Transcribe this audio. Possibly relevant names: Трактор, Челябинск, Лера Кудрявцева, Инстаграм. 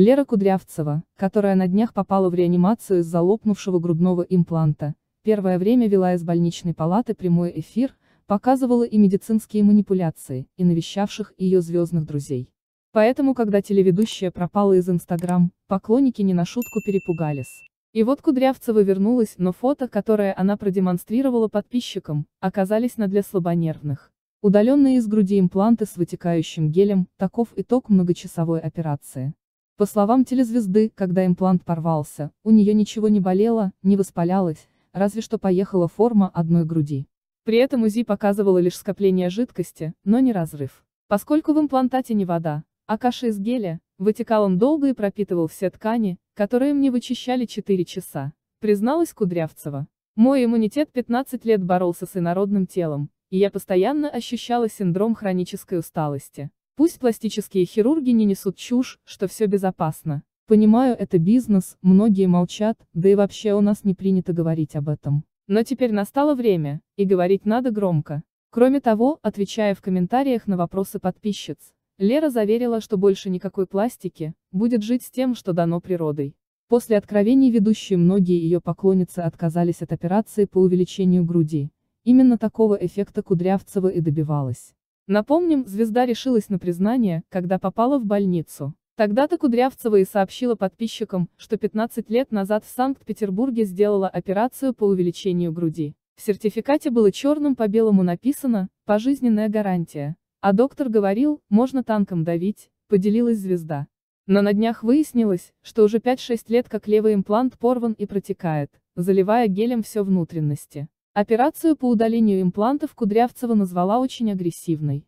Лера Кудрявцева, которая на днях попала в реанимацию из-за лопнувшего грудного импланта, первое время вела из больничной палаты прямой эфир, показывала и медицинские манипуляции, и навещавших ее звездных друзей. Поэтому, когда телеведущая пропала из Инстаграм, поклонники не на шутку перепугались. И вот Кудрявцева вернулась, но фото, которое она продемонстрировала подписчикам, оказались на для слабонервных. Удаленные из груди импланты с вытекающим гелем, таков итог многочасовой операции. По словам телезвезды, когда имплант порвался, у нее ничего не болело, не воспалялось, разве что поехала форма одной груди. При этом УЗИ показывало лишь скопление жидкости, но не разрыв. Поскольку в имплантате не вода, а каша из геля, вытекал он долго и пропитывал все ткани, которые мне вычищали 4 часа, призналась Кудрявцева. Мой иммунитет 15 лет боролся с инородным телом, и я постоянно ощущала синдром хронической усталости. Пусть пластические хирурги не несут чушь, что все безопасно. Понимаю, это бизнес, многие молчат, да и вообще у нас не принято говорить об этом. Но теперь настало время, и говорить надо громко. Кроме того, отвечая в комментариях на вопросы подписчиц, Лера заверила, что больше никакой пластики, будет жить с тем, что дано природой. После откровений ведущей многие ее поклонницы отказались от операции по увеличению груди. Именно такого эффекта Кудрявцева и добивалась. Напомним, звезда решилась на признание, когда попала в больницу. Тогда-то Кудрявцева и сообщила подписчикам, что 15 лет назад в Санкт-Петербурге сделала операцию по увеличению груди. В сертификате было черным по белому написано «Пожизненная гарантия». А доктор говорил, можно танком давить, поделилась звезда. Но на днях выяснилось, что уже 5-6 лет как левый имплант порван и протекает, заливая гелем все внутренности. Операцию по удалению имплантов Кудрявцева назвала очень агрессивной.